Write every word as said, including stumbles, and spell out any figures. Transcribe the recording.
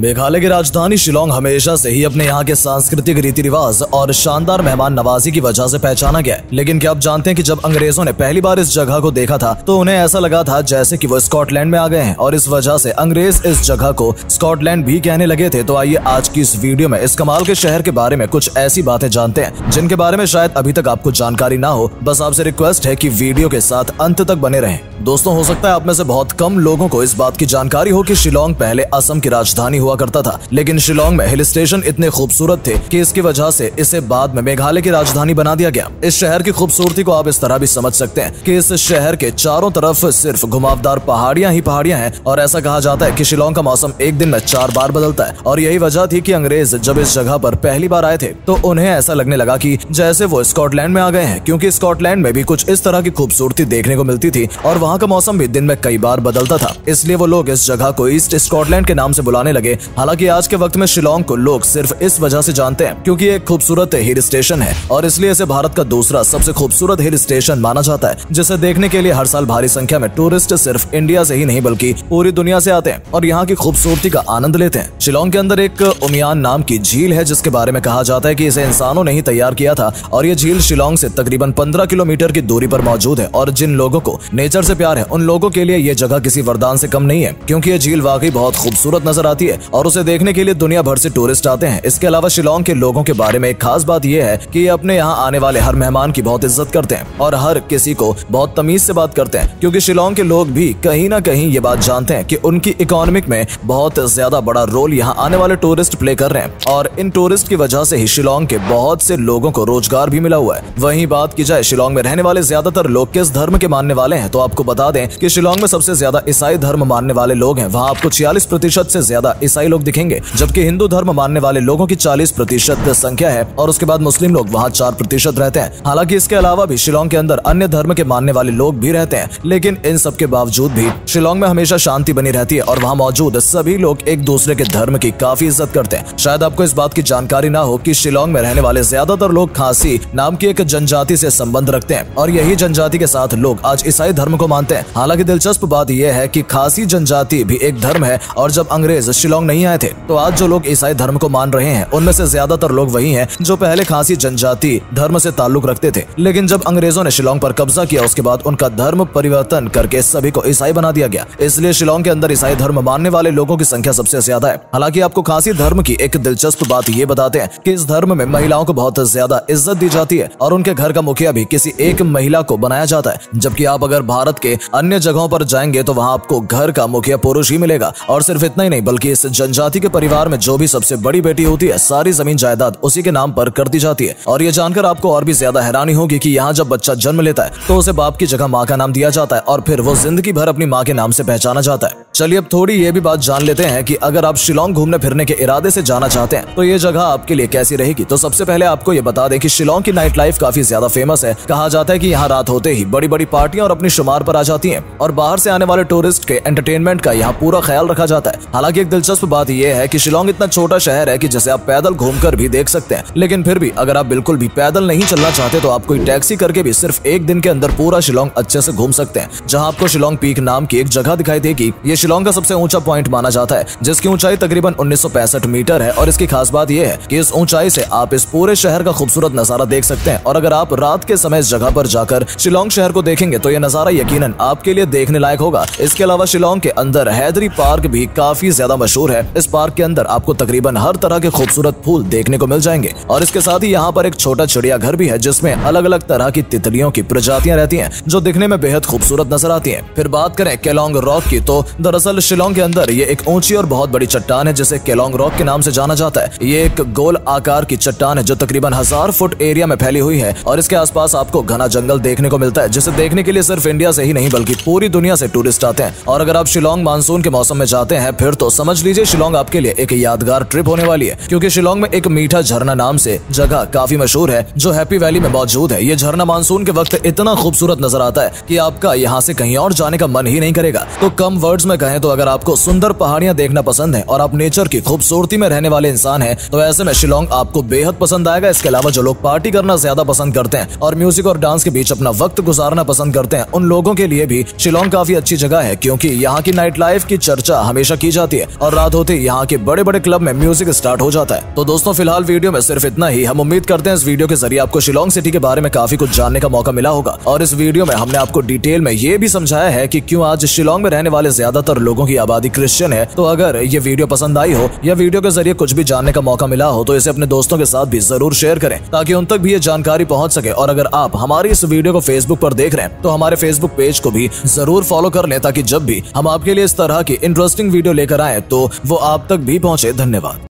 मेघालय की राजधानी शिलोंग हमेशा से ही अपने यहाँ के सांस्कृतिक रीति रिवाज और शानदार मेहमान नवाजी की वजह से पहचाना गया। लेकिन क्या आप जानते हैं कि जब अंग्रेजों ने पहली बार इस जगह को देखा था तो उन्हें ऐसा लगा था जैसे कि वो स्कॉटलैंड में आ गए हैं, और इस वजह से अंग्रेज इस जगह को स्कॉटलैंड भी कहने लगे थे। तो आइए आज की इस वीडियो में इस कमाल के शहर के बारे में कुछ ऐसी बातें जानते हैं जिनके बारे में शायद अभी तक आपको जानकारी ना हो। बस आपसे रिक्वेस्ट है कि वीडियो के साथ अंत तक बने रहें। दोस्तों, हो सकता है आप में से बहुत कम लोगों को इस बात की जानकारी हो कि शिलोंग पहले असम की राजधानी हुआ करता था, लेकिन शिलोंग में हिल स्टेशन इतने खूबसूरत थे कि इसकी वजह से इसे बाद में मेघालय की राजधानी बना दिया गया। इस शहर की खूबसूरती को आप इस तरह भी समझ सकते हैं कि इस शहर के चारों तरफ सिर्फ घुमावदार पहाड़ियां ही पहाड़ियां हैं, और ऐसा कहा जाता है कि शिलोंग का मौसम एक दिन में चार बार बदलता है। और यही वजह थी कि अंग्रेज जब इस जगह पर पहली बार आए थे तो उन्हें ऐसा लगने लगा कि जैसे वो स्कॉटलैंड में आ गए हैं, क्योंकि स्कॉटलैंड में भी कुछ इस तरह की खूबसूरती देखने को मिलती थी और वहाँ का मौसम भी दिन में कई बार बदलता था। इसलिए वो लोग इस जगह को ईस्ट स्कॉटलैंड के नाम से बुलाने लगे। हालांकि आज के वक्त में शिलोंग को लोग सिर्फ इस वजह से जानते हैं क्योंकि एक खूबसूरत हिल स्टेशन है, और इसलिए इसे भारत का दूसरा सबसे खूबसूरत हिल स्टेशन माना जाता है, जिसे देखने के लिए हर साल भारी संख्या में टूरिस्ट सिर्फ इंडिया से ही नहीं बल्कि पूरी दुनिया से आते हैं और यहाँ की खूबसूरती का आनंद लेते हैं। शिलोंग के अंदर एक उम्यान नाम की झील है जिसके बारे में कहा जाता है कि इसे इंसानों ने ही तैयार किया था, और ये झील शिलोंग से तकरीबन पंद्रह किलोमीटर की दूरी पर मौजूद है। और जिन लोगों को नेचर से प्यार है उन लोगों के लिए ये जगह किसी वरदान से कम नहीं है, क्योंकि ये झील वाकई बहुत खूबसूरत नजर आती है और उसे देखने के लिए दुनिया भर से टूरिस्ट आते हैं। इसके अलावा शिलोंग के लोगों के बारे में एक खास बात यह है कि ये अपने यहाँ आने वाले हर मेहमान की बहुत इज्जत करते हैं और हर किसी को बहुत तमीज से बात करते हैं, क्योंकि शिलोंग के लोग भी कहीं ना कहीं ये बात जानते हैं कि उनकी इकोनॉमिक में बहुत ज्यादा बड़ा रोल यहाँ आने वाले टूरिस्ट प्ले कर रहे हैं, और इन टूरिस्ट की वजह से ही शिलोंग के बहुत से लोगों को रोजगार भी मिला हुआ है। वहीं बात की जाए शिलोंग में रहने वाले ज्यादातर लोग किस धर्म के मानने वाले हैं, तो आपको बता दें कि शिलोंग में सबसे ज्यादा ईसाई धर्म मानने वाले लोग हैं। वहाँ आपको छियालीस प्रतिशत से ज्यादा ईसाई लोग दिखेंगे, जबकि हिंदू धर्म मानने वाले लोगों की चालीस प्रतिशत संख्या है, और उसके बाद मुस्लिम लोग वहाँ चार प्रतिशत रहते हैं। हालांकि इसके अलावा भी शिलोंग के अंदर अन्य धर्म के मानने वाले लोग भी रहते हैं, लेकिन इन सब के बावजूद भी शिलोंग में हमेशा शांति बनी रहती है और वहाँ मौजूद सभी लोग एक दूसरे के धर्म की काफी इज्जत करते हैं। शायद आपको इस बात की जानकारी ना हो कि शिलोंग में रहने वाले ज्यादातर लोग खासी नाम की एक जनजाति से संबंध रखते हैं, और यही जनजाति के साथ लोग आज ईसाई धर्म को मानते हैं। हालांकि दिलचस्प बात यह है कि खासी जनजाति भी एक धर्म है, और जब अंग्रेज शिलोंग नहीं आए थे तो आज जो लोग ईसाई धर्म को मान रहे हैं उनमें से ज्यादातर लोग वही हैं जो पहले खासी जनजाति धर्म से ताल्लुक रखते थे। लेकिन जब अंग्रेजों ने शिलोंग पर कब्जा किया उसके बाद उनका धर्म परिवर्तन करके सभी को ईसाई बना दिया गया। इसलिए शिलोंग के अंदर ईसाई धर्म मानने वाले लोगों की संख्या सबसे ज्यादा है। हालांकि आपको खासी धर्म की एक दिलचस्प बात ये बताते हैं कि इस धर्म में महिलाओं को बहुत ज्यादा इज्जत दी जाती है और उनके घर का मुखिया भी किसी एक महिला को बनाया जाता है, जबकि आप अगर भारत के अन्य जगहों पर जाएंगे तो वहाँ आपको घर का मुखिया पुरुष ही मिलेगा। और सिर्फ इतना ही नहीं बल्कि इस जनजाति के परिवार में जो भी सबसे बड़ी बेटी होती है सारी जमीन जायदाद उसी के नाम पर कर दी जाती है। और ये जानकर आपको और भी ज्यादा हैरानी होगी कि यहाँ जब बच्चा जन्म लेता है तो उसे बाप की जगह माँ का नाम दिया जाता है और फिर वो जिंदगी भर अपनी माँ के नाम से पहचाना जाता है। चलिए अब थोड़ी ये भी बात जान लेते हैं कि अगर आप शिलोंग घूमने फिरने के इरादे से जाना चाहते हैं तो ये जगह आपके लिए कैसी रहेगी। तो सबसे पहले आपको ये बता दें कि शिलोंग की नाइट लाइफ काफी ज्यादा फेमस है। कहा जाता है कि यहाँ रात होते ही बड़ी बड़ी पार्टियां और अपनी शुमार पर आ जाती हैं, और बाहर से आने वाले टूरिस्ट के एंटरटेनमेंट का यहाँ पूरा ख्याल रखा जाता है। हालांकि एक दिलचस्प बात यह है कि शिलोंग इतना छोटा शहर है कि जैसे आप पैदल घूमकर भी देख सकते हैं, लेकिन फिर भी अगर आप बिल्कुल भी पैदल नहीं चलना चाहते तो आप कोई टैक्सी करके भी सिर्फ एक दिन के अंदर पूरा शिलोंग अच्छे से घूम सकते हैं, जहाँ आपको शिलोंग पीक नाम की एक जगह दिखाई देगी। ये शिलोंग का सबसे ऊंचा पॉइंट माना जाता है जिसकी ऊंचाई तकरीबन उन्नीस सौ पैंसठ मीटर है, और इसकी खास बात यह है कि इस ऊंचाई से आप इस पूरे शहर का खूबसूरत नजारा देख सकते हैं। और अगर आप रात के समय इस जगह पर जाकर शिलोंग शहर को देखेंगे तो ये नजारा यकीनन आपके लिए देखने लायक होगा। इसके अलावा शिलोंग के अंदर हैदरी पार्क भी काफी ज्यादा मशहूर है। इस पार्क के अंदर आपको तकरीबन हर तरह के खूबसूरत फूल देखने को मिल जाएंगे, और इसके साथ ही यहाँ पर एक छोटा चिड़ियाघर भी है जिसमें अलग अलग तरह की तितलियों की प्रजातियां रहती हैं जो दिखने में बेहद खूबसूरत नजर आती हैं। फिर बात करें केलोंग रॉक की तो दरअसल शिलोंग के अंदर ये एक ऊंची और बहुत बड़ी चट्टान है जिसे केलोंग रॉक के नाम से जाना जाता है। ये एक गोल आकार की चट्टान है जो तकरीबन हजार फुट एरिया में फैली हुई है, और इसके आसपास आपको घना जंगल देखने को मिलता है जिसे देखने के लिए सिर्फ इंडिया से ही नहीं बल्कि पूरी दुनिया से टूरिस्ट आते हैं। और अगर आप शिलोंग मानसून के मौसम में जाते हैं फिर तो समझ लीजिए शिलोंग आपके लिए एक यादगार ट्रिप होने वाली है, क्योंकि शिलोंग में एक मीठा झरना नाम से जगह काफी मशहूर है जो हैप्पी वैली में मौजूद है। ये झरना मानसून के वक्त इतना खूबसूरत नजर आता है कि आपका यहाँ से कहीं और जाने का मन ही नहीं करेगा। तो कम वर्ड्स में कहें तो अगर आपको सुंदर पहाड़ियां देखना पसंद है और आप नेचर की खूबसूरती में रहने वाले इंसान हैं तो ऐसे में शिलोंग आपको बेहद पसंद आएगा। इसके अलावा जो लोग पार्टी करना ज्यादा पसंद करते हैं और म्यूजिक और डांस के बीच अपना वक्त गुजारना पसंद करते हैं उन लोगों के लिए भी शिलोंग काफी अच्छी जगह है, क्योंकि यहाँ की नाइट लाइफ की चर्चा हमेशा की जाती है और रात होते ही यहाँ के बड़े बड़े क्लब में म्यूजिक स्टार्ट हो जाता है। तो दोस्तों फिलहाल वीडियो में सिर्फ इतना ही। हम उम्मीद करते हैं इस वीडियो के जरिए आपको शिलोंग सिटी के बारे में काफी कुछ जानने का मौका मिला होगा, और इस वीडियो में हमने आपको डिटेल में ये भी समझाया है कि क्यों आज शिलोंग में रहने वाले ज्यादातर लोगों की आबादी क्रिश्चियन है। तो अगर ये वीडियो पसंद आई हो या वीडियो के जरिए कुछ भी जानने का मौका मिला हो तो इसे अपने दोस्तों के साथ भी जरूर शेयर करें ताकि उन तक भी ये जानकारी पहुंच सके। और अगर आप हमारी इस वीडियो को फेसबुक पर देख रहे हैं तो हमारे फेसबुक पेज को भी जरूर फॉलो कर लें ताकि जब भी हम आपके लिए इस तरह की इंटरेस्टिंग वीडियो लेकर आए तो वो आप तक भी पहुंचे। धन्यवाद।